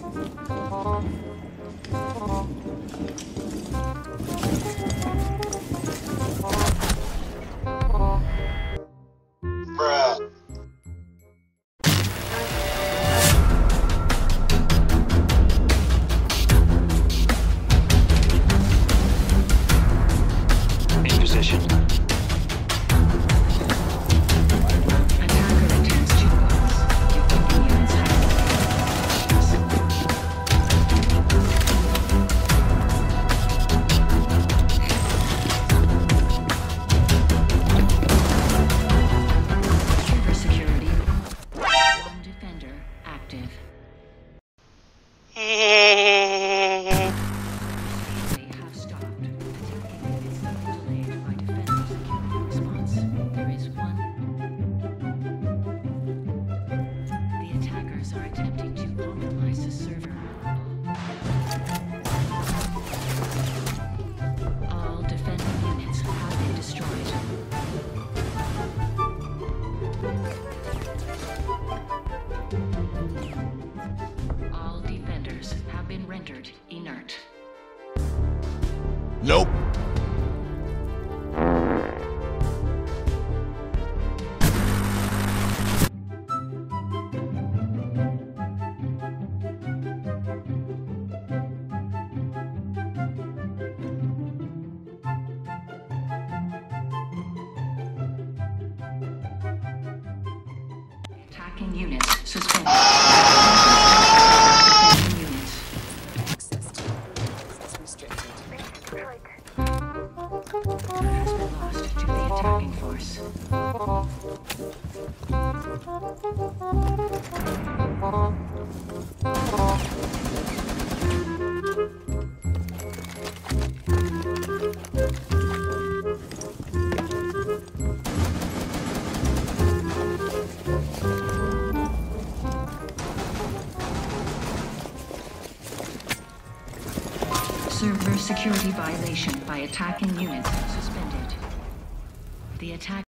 Unit suspended. Access to access restricted. Turret has been lost to the attacking force. Server security violation by attacking units suspended. The attack